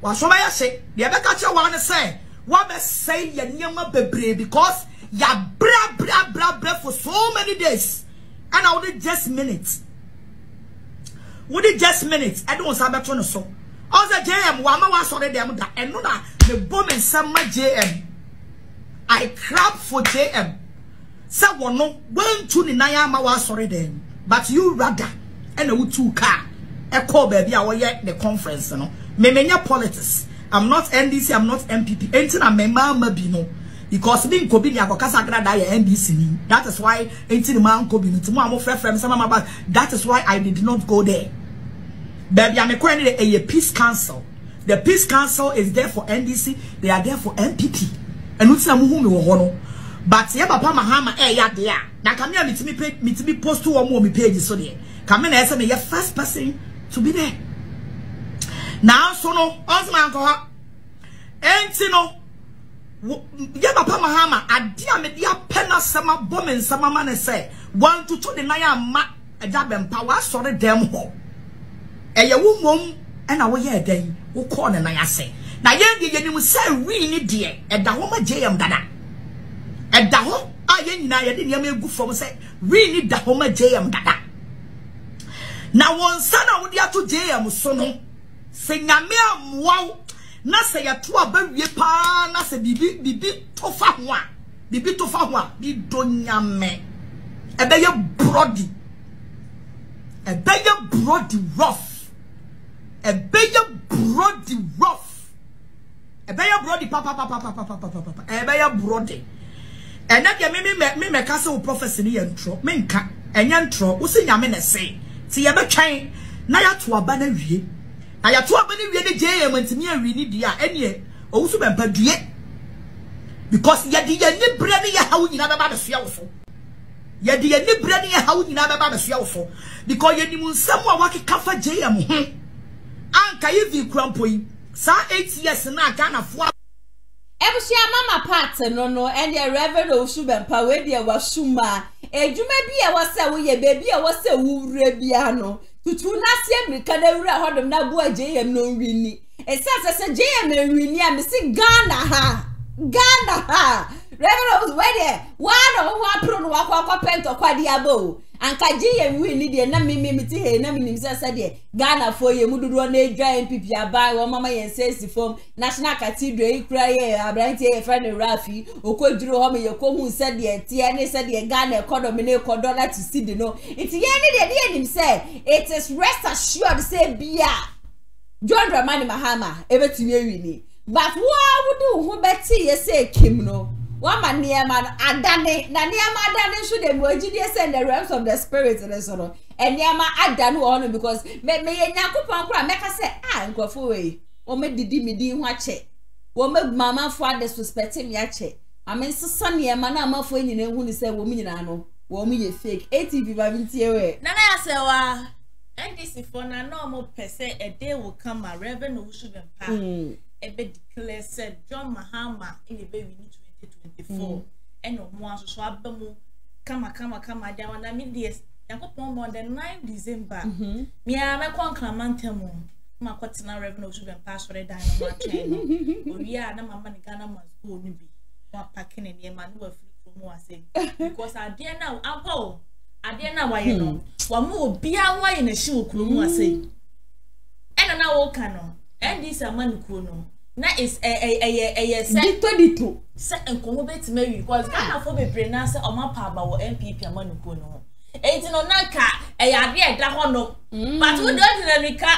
waso ba ya se de be ka che wa ne say wa be say ya nyama bebre because ya bra bra bra bra for so many days and I would just minutes would it just minutes I don't sabe to no so all the J M wa ma wa so de dem da eno na me bom nsam ma J M I crap for J M say wono wantu ni nan ma wa so de dem but you rather and a two car a call baby I will yet the conference no me menya politics I'm not N D C, I'm not M P P. Anything I'm a mama bino. Because me kobi ni akokasa kada da N D C. That is why anything man kobi ni timo amo frefrem sama mama. That is why I did not go there. Baby, I'm acquiring a peace council. The peace council is there for N D C. They are there for M P P. And what's a muhu mi wohono? But yeah, Papa Mahama, eh, yeah, there. Now come here, meet me, meet me, post two or more me pages. So there, come in, S M A, your first person to be there. Now, so no, also my uncle, and you know, yeah, Papa Mahama, I dear me, dear penna, summer bombing, summer man, and say one to two the Naya ma, a dab and power, sorry, damn ho. And your woman, and our year then, who call and I say, now, yeah, you will say, really, dear, and the woman, J M Dada. And the whole I didn't hear me from say, we need the home J M Dada. Now, one son of the other J M Sono, saying, I'm wow, not say a two a baby pan, not say bibi to fama, bibi to fama, be donyame. A bear brody, a bear brody rough, a bear brody rough, a bear brody papa, papa, papa, papa, papa, papa, a bear brody. And that you may make us all prophecy and tro, minka, and yan tro, who say Yamen say, see a chain, Naya to a banner ye. I have to a banner ye, J M and Timia really dear, and ye, also been bad ye. Because ye did ye nip bready a hound in other babies also. Ye did ye nip bready a hound in other babies also. Because ye didn't someone walk a caffa J M. Anka Kayivi Crumpy, sa eight years and I can't afford. Ebushia mama part no no and the Reverend Owusu Bempah we dey wasuma edwuma bi e wase wo ye be bi e wase wure bia no tutu na se America na wura hodom na bo J M no nwini e se se J M nwini am si Ghana ha Ghana ha Reverend we dey wa no ho apro no akwa akwa pento kwa di abo anka J M nwini de na mimi miti he na minim se se de Ghana fo ye mududu na edwa N P P abai wo mama yen sesi form National Cathedral ikura ye abranti ye friend Rafi okoduru ho me ye kohun se de tie ne se de Ghana economy ne ko dollar to see de no it ye ne de de nim se it is rest assured say bia John Dramani Mahama ebetumi ewini but wo wo do ho beti ye se kim no Wama niyama adane, na niyama adane should the G D S and the realms of the spirit in the sono. And niyama adane wano because me me nyakupa nkura meka se ah nkwafuwe. Wame didi midi wache. Wame mama fwa desuspecte miyache. Amen sasa niyama na amafuwe nine huni se wami nina ano. Wami ye fake. A T V babinti yewe. Nana ya sewa. N D C for na no mo pese a day will come a Reverend Owusu Bempah. Ebe declare said John Mahama in the baby need to twenty-four and one so abemu kama kama kama da wana mi de yakopon mo the ninth of December me am e konkramantem ma kwotena Reverend Owusu Bempah sore dan na wa train oria na mama ni Ghana must go ni bi wa packing ni e ma ni wa free from wa say because ade na ago ade na wa ye no wa mo obi awa ye na shi okuru mu asay ena na wo ka no and this amani ko no na is a a a a dito dito se enkomo betime wi because Ghana for be brain na se oma pa ba wo M P P amanuko no e ti no nanka e ya de da ho no but we don't na rika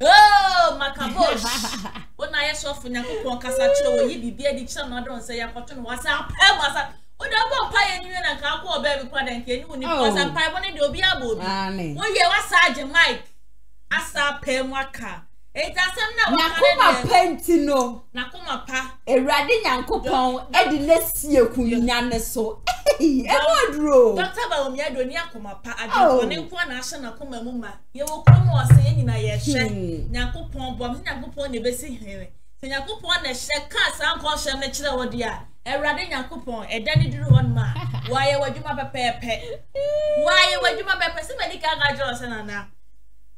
oh makabosh we na yeso fu nyakopon kasa chire wo yi bibia di chire no don se yakoto no wasa pa wasa we don go pa ye nwe na ka ko oba bi kwa den ke ni woni wasa pa bo ne de obi abobi wo ye wasa je mic asa pa mwaka e ta semna wa na painting no na kuma pa ewrade nyankopon e de nasie kunnya so e modro Doctor Bawumia do ni akoma pa adwo ne nko na ahye na kuma mu ma ye wo kuma o se nyina ye hwe nyankopon bom nyankopon ne be se hwe se nyankopon na hye ka san ko hye na kire wo de a ewrade nyankopon e dani duru won ma wa ye wadwuma pepepe wa ye wadwuma pepepe se me dika ga jo se na na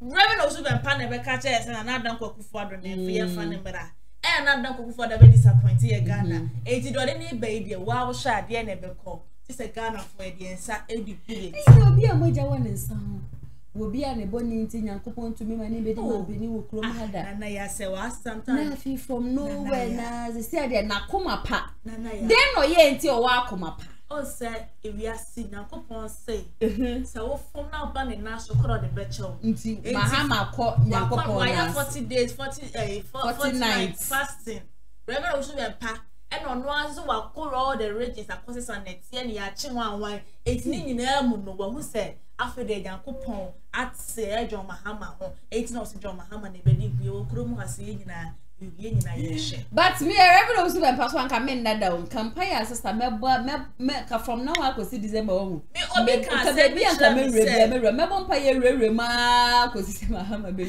Reverend Owusu Bempah never catches and another cook for the name for Nembra. And another cook for the very disappointed Ghana. Eighty dollar baby, a wow shot, the never call. It's a Ghana for the answer. Eighty billions. It will be a major one in some. Will be an abonning and coupon to me, my neighbor will chrome had that. And I say, was sometimes from nowhere. They said, Nakuma pa. Then, or ye, until Wakuma pa. Oh, say if we are seen now, come on, say. So what from now on in Nash, we call the betcha. Mahama call now come on. Forty days, forty, uh, forty nights fasting. Reverend Owusu Bempah. And on one, so we call all the regions and causes on it. And you are changing one. It's not in our mood. No one said after they are come on. At say John Mahama, it's not John Mahama. They believe we will come and see you now. But me, Reverend Owusu Bempah one can mend that down. Campaign sister, me, me, from now I could see December. Me, Obi can say me and me remember, remember, pay a remember, could see Mahama baby.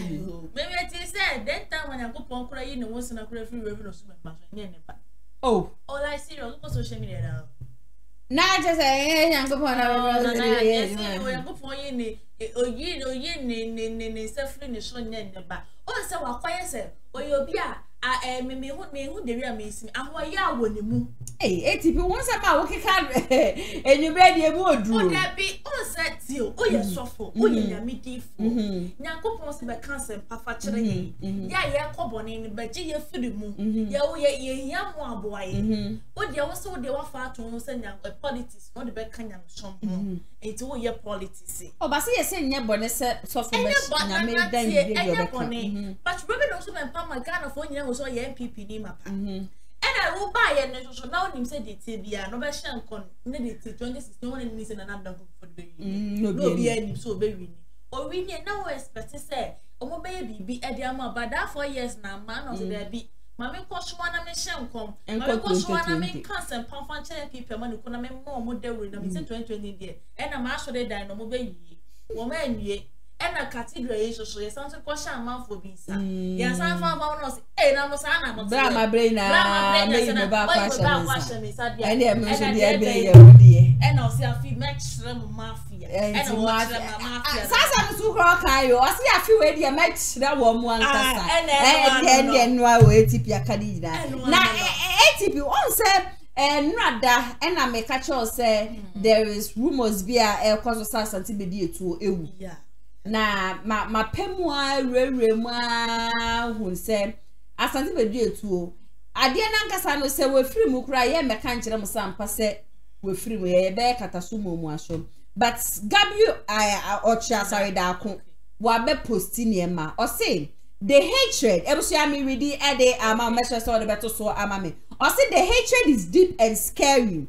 Maybe it is said that time when I go pon cry, you know, once in a prayer free Reverend Owusu Bempah. Oh, all I see on social media now. Now just say, I'm going to go for you. Oh, you know, you need suffering the shun in the back. Oh, so I quite said, oh, you'll be a me who the real miss me. And why you will the moon? Hey, eighty people once about walking and you ready a wood. Would that be all set you? Oh, you're soft. Oh, you're meaty. Now go for some cancer, Papa Chile. Yeah, yeah, cobboning, but you're for the moon. Yeah, yeah, yeah, one boy. What you also they were far to send them a politics, not the back kind of shampoo. It's all your politics. Oh, but see, I say, never soft, but I made them. But Reverend Owusu Bempah my Ghana for you. So N P P map. And I will buy and now him said it be a no shall con twenty sixteen one and another for the baby. No be so baby. Or we need no expect to say, oh baby be a dear ma but that four years now man or there be Mammy Cosh one I may shall come and coach one I mean cancer pump chair people man who can make more model with them in twenty twenty year and a marshal they dine no baby woman ye. And a category, so she sounds a question mouth for being some. Yes, I'm almost eight. I'm my brain now. And I'll see a few matchroom mafia. And I'm too rock. I see a few idea match that one one. And then why wait if you're Kadida? Now, eighty people all said. And rather, and I may catch you say there is rumors via a cause of such antibody to ew. Yeah. Na ma ma pemwa reremwa hun se asante bedu etuo ade na nkasa no se we free mu kura ye meka nkire mu sampa se we free mu ye be katasumo mu aso but gabriel I ochia sorry da ko wa be posting e ma o say the hatred ebusu ami ready e dey ama measure so the beto so ama me o say the hatred is deep and scary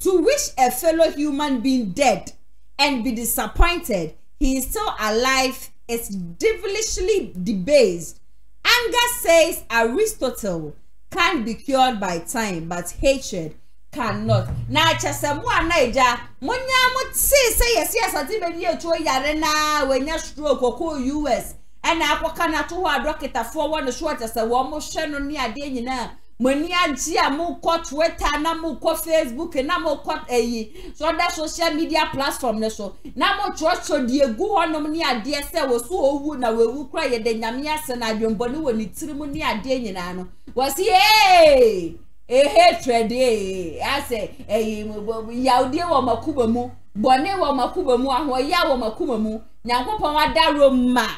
to wish a fellow human being dead and be disappointed he is still alive, is devilishly debased. Anger, says Aristotle, can be cured by time, but hatred cannot. Na chasemwa naija, munya mutsi say yes yes ati bediye tuwe yarena wenya stroke koko U S. Ena akwa kanatuwa adokita for one short as a woman sheno ni adenye na. Mani antia mu kwa Twitter na mu kwa Facebook na mu kwa eh so that social media platform ne so na mu chocho die gu honom ni ade se wo so owu na wewu kra ye de nyame ase na adwomboni woni tirimu ni ade nyina no wasi eh eh hatred eh ase eh yaudie wo makuba mu bone wo makuba mu ahoya wo makuba mu nyankopon adaro ma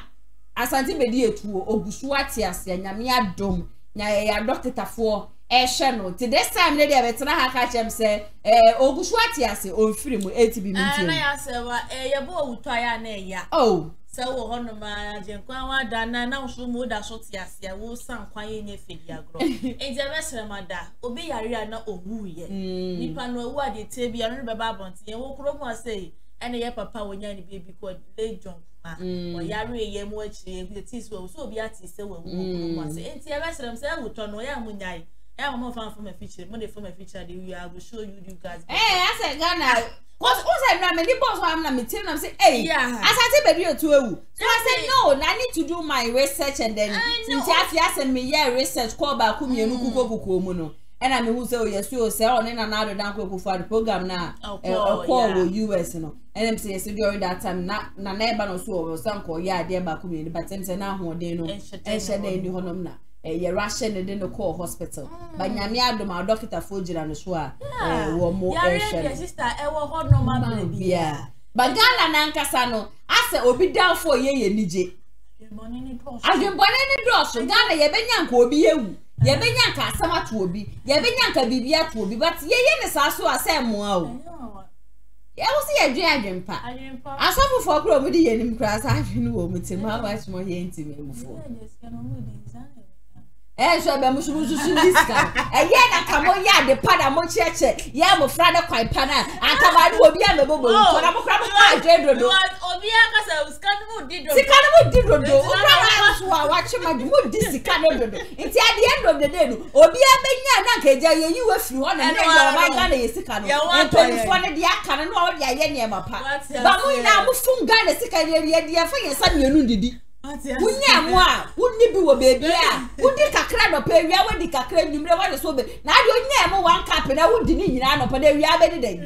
asante bedi etuo ogusu ate ase nyame adom na ya doctor for e channel to this time lady abetna ha ka chem say eh ogusu atiase onfiri mu eighty bi minti na ya say wa eh ye bo wuto ya na ya oh say wo hono ma jenkwan wa da na na so mu da so tiase wo san kwan ye nyefedi agro e je mesre ma da obi yare ya na owuye nipa no owu ade te bia no be ba bonti wo kro mu say ene ye papa wo nya ni baby ko le John or Yari, ye more cheap, the teas will so be at his will once. Ain't the rest of themselves would turn away and would die. I'm more fun from a feature, money from a feature. I will show you, you guys. Eh, I said, Ghana. What's that? I'm many boss. I'm not meeting. I'm saying, eh, yeah, as I said, you too. So I said, no, I need to do my research and then yes, and me, yeah, research call back whom you know. And I mean, who say, yes, you say, on another down for the program now, or call with U S, you know. And I'm saying, so during that time, not neighbor or so, or some call, yeah, dear back community, but I'm saying, now, what they know, and shut in the Honoma, a Russian and then the call hospital. But Yamiado, my doctor, Fujin and the Shua, or more, sister, I will hold no man, yeah. But Ghana Nankasano, I said, will be down for ye, and D J. I've been born in the dross, so Ghana, you've been young, will be you. Ye be nyanka asama to obi. Ye be nyanka bibia to obi, but ye ye ne saa so asemo a o. Ye wo se ye dwe adwempa. Adwempa. Asofo fo kro mu di ye nim kra saa hwe no wo mutim ma ba chimo ye ntime mu fo. Eh so be mu su su diska. E ye na kamo ya de pada mo cheche. Ye mo fra de kwai pana. Aka ba de obi a me bobo. To na mo kra mo ma dwe dodo. Obi aka se sika no mu di dodo. Sika no mu di dodo. O kra so a wa chima de mu di sika no dodo. Nti ade end of the day no. Obi a be nya na ka eja ye yi wa firi ho na ne ya ba ga na ye sika no. Nti fo ne de aka no o de aye ne ma pa. Ba mu ina mu fun ga na sika ye ye de fa ye sa ne nu didi. Unya mwa, uni biwo bebia, udi kakra no pe wiya we di kakra nimre we so be. Na ade onya mo wan cap na udi ni nyina no pa de wiya be de.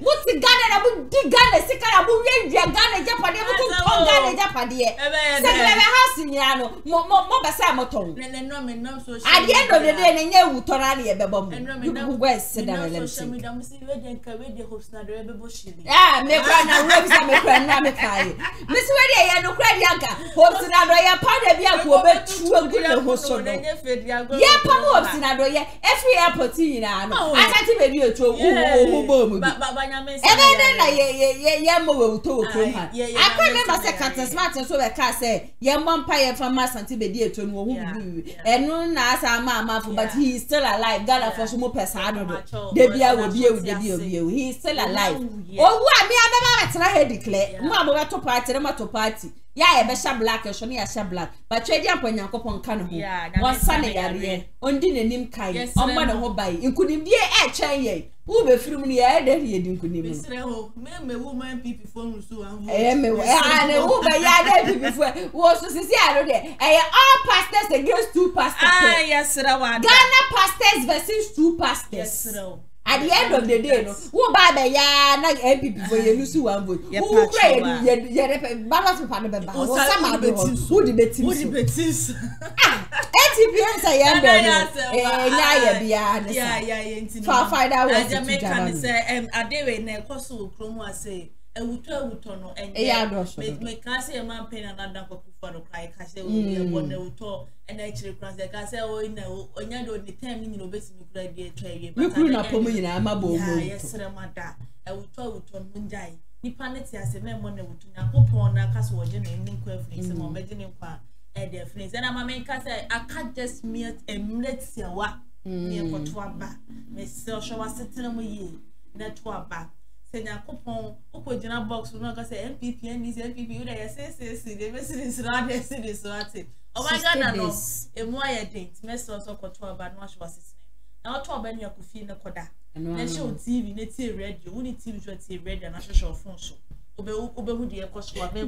Mo ti Ghana na bu di Ghana sikara bu wiya wiya Ghana japade bu tun ton Ghana japade e. Se lebe house nyina no, mo mo be say mo ton. Ne ne no me no so. Ade e do de de ne nya wu ton ale e be bom. You go go sit down let me see. Me dam si we de ka we de host na do e be bo shiri. Ah, me kwa na we bi sa me kwa na me kai. Me si we de ye no kwa di anka. Obstinado ya pade bia ko betu agu ne ho so no ye pa mo obstinado ye every airport nyina no akati be bi otu ohu bo mu bi ebe na ye ye ye mo we uto okrom ha akwa me ba se kata smart so be ka se ye mompa ye fa ma santi be di etu no ohu bi eno na asa ma amafo but he is still alive Ghana for so mo pesa dodo de bia wo bia wo de bia wo he is still alive owu ami abeba be tra he declare mo abo beto party re mato party ya ebe sha black e so na ya sha black but twedi ampo yakopon ka no ho won sa ne yare ondi nenim kai o ma ne ho bai nkunim die e chen ye wo be firim ne ya de ye di nkunim no sire ho me me wo man pipi phone so an eh me ah ne wo ba ya de pipi phone wo so sisi aro de eh all pastors against two pastors ah yes sire wa Ghana pastors versus two pastors yes sire. At the end of the day, no, who buy the yah? Now N P P for you lose one vote. Who pray? You you balance with another balance. Who the betis? Who the betis? Ah, N P P is a young boy. Eh, yeah, yeah, yeah, yeah. For find out what you do. Jamaican say, um, I dey we ne kosu ukromo say. E wuto e wuto no. Eh, me can say man pay na na danko kufa no kai can say we e won e wuto. And I actually cross the castle or in the time in the best nuclear trade. You could not put me in a mabo. Yes, sir, Mada. I will talk to Mundai. Nipanet as a man wanted to Nakopon, Nakaso, and Ninko Fleece, and Medinian Qua, and their friends. And I'm a man, I can't just mute and let's see what near Potuaba. Miss Social was sitting on me, not Tuaba. Senya Copon, Okojana box, will not say N P P and these N P P, they are senses, they mess this round, they see this rotten. Oh my God, no. A more date, Miss also got to a bad wash was his name. Now to a banner could feel the coda. And show T V, native red, you only team to a tea red and I shall phone show. Obey, obey, who the cost for me.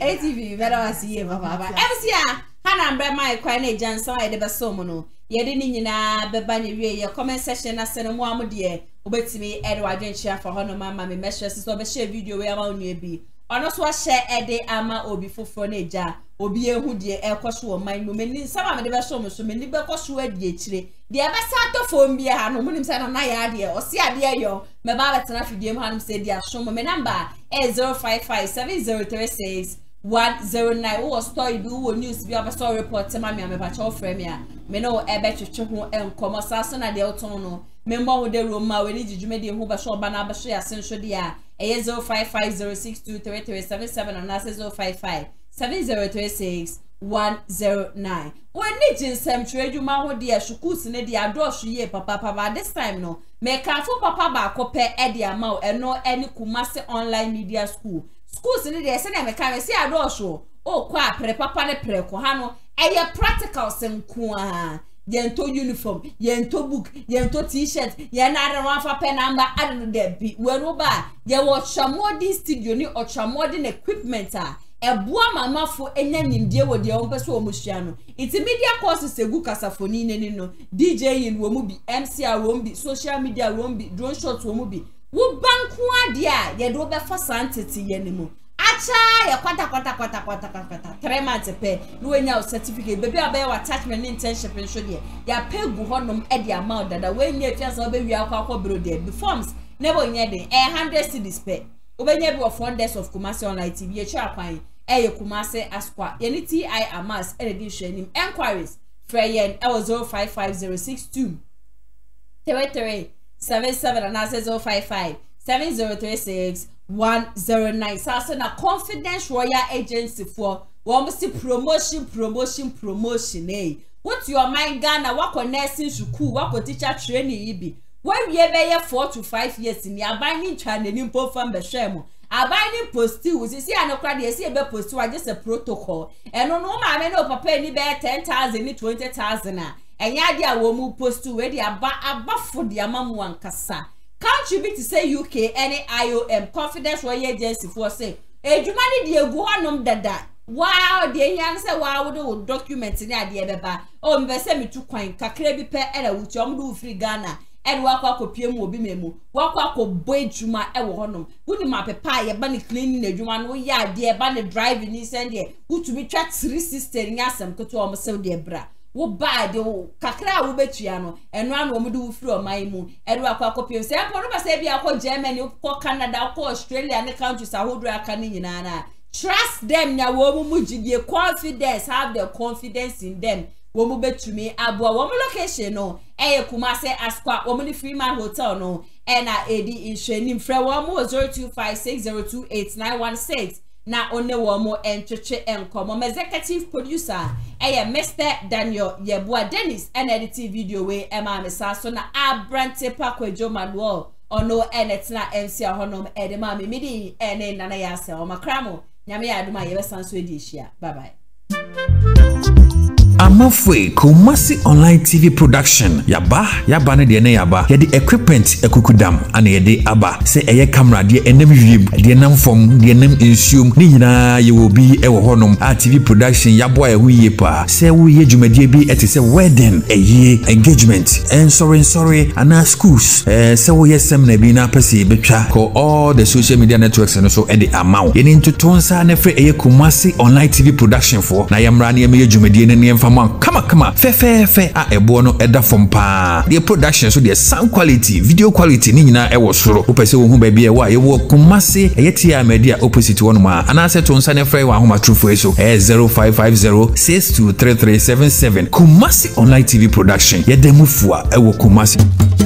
A T V, better I see him, Papa. Elsia, Hannah, by my cranage and so I never saw mono. Ye didn't in a bebani, your comment session, I sent a warm dear. Obey to me, Edward, and share for honor, mamma, my messages over share video where I may be. Ono so share ede ama obi foforo na eja obi ehudie ekoso oman no meni sama me de beso mo so meni bekoso adie kire de e besa to fo mbie ha no munim se na na ya de o se ade yo me ba betena fidie mu ha no se de aso mo me number zero five five seven zero three six one zero nine wo story bi wo news bi abaso report ma me ameba cho frame ya me no e be twetwe ho enkomo saso na de oton no me mbo wo de roma we ni jijume de ho beso ba na beso ya senso de ya A zero five five zero six two three three seven seven and that's zero five five seven zero three six one zero nine. When it is some trade, you man, dear, she could see the address ye papa papa this time no. Make careful papa ba kope edi amount and no any Kumasi Online Media School. School see the send me can see address o. Oh, kwa pre papa ne pre ko hano. Eye practical sem kwa. Yento uniform, yento book, yento t-shirt, yen ada one for pen number, I don't know that be. Well, ba, ye watch a modern studio ni or modern equipment. A boa mama for any name dear with your own personal musiano. It's a media courses a good casaphony, no D J in Womubi, M C R Wombi, social media Wombi, drone shots Womubi. Who bank one dear, ye do be for sanity anymore. Acha ya kwata kwata kwata kwata kwata three months pe no nya certificate baby abaye attachment internship nso de ya pay go honum e de amount dada we nya twiasa obawi akwa akwa bro de forms nebo nya de e one hundred cedis pe obenya bi of funders of Kumasi Online T V e chira kwan e ye Kumasi Asqua ye ni T I amas e de di hwe nim enquiries Freyen, I was zero five five zero six two. Territory seven seven and I said zero five five seven zero three six one zero nine. So I na Confidence Royal Agency for one promotion, promotion, promotion. Eh, what's your mind, Ghana? What connecting school? What teacher training? Ibi. When we have four to five years in the abiding training perform the shemo. Abiding postil was you see I no crowd you see a bit postil are just a protocol. And on no man no papa any bear ten thousand ni twenty thousand ah. And ya dia womu postil where they are ba for the amamu and kasa. Contribute to say U K any I O M Confidence Royal Agency for say a Jumani de go on dada. Wow, the answer wow do document in a dear beba. Oh me se me two coin kakrebi pe and a wuchi omdu free Ghana. And walk walk up your mobile memo, walk walk up boy Juma, and walk home. Who did my papa, your bunny cleaning the Juma, no, yeah, dear bunny driving is and dear, who to be tracked three sisters in Yassam, Koto, almost so dear bra. Who buy the Kakra Ubetiano, and one woman do through my moon, and walk walk up yourself. I remember saying, I call Germany, you call Canada, call Australia, and the countries I would reckon in. Trust them, your woman, would you confidence, have their confidence in them. Womu betumi abua womu location no eye Kumasi Asqua womu ni Freeman Hotel no ena edi insheni fre womu zero two five six zero two eight nine one six na one womu entreche enkomo executive producer eye Mister Daniel Yeboa Dennis and edit video we ema mesa so na abrante pakwejo manual ono enetna M C ahonom edema mimidi ene nana ya se omakramo nyame ya aduma yebesa nso edi hia bye bye. Amafwe Kumasi Online T V production yaba yaba ne de ne yaba ye de equipment ekukudam ana ye de aba se eye camera de enem yib de nam fom de enem ensuom ni nyina ye obi e wo honum a T V production yabo e huye pa se huye djumade bi ete se wedding eye engagement and sorry sorry ana schools eh se huye sem na bi na pese betwa ko all the social media networks and so e de amount ye ni ntotonsa na fre eye Kumasi Online T V production for na yamra na ye djumade ne ne Come on, come on, fair, fair, fair. Ah, a bono edda from pa. The production, so the sound quality, video quality, Nina, I was sure. Opposite who may be a why you walk Kumasi, a yetia media opposite one more. And I said to Unsane Frewa, whom I true for so zero five five zero six two three three seven seven. Kumasi Online T V production, yet the Mufua, I walk Kumasi.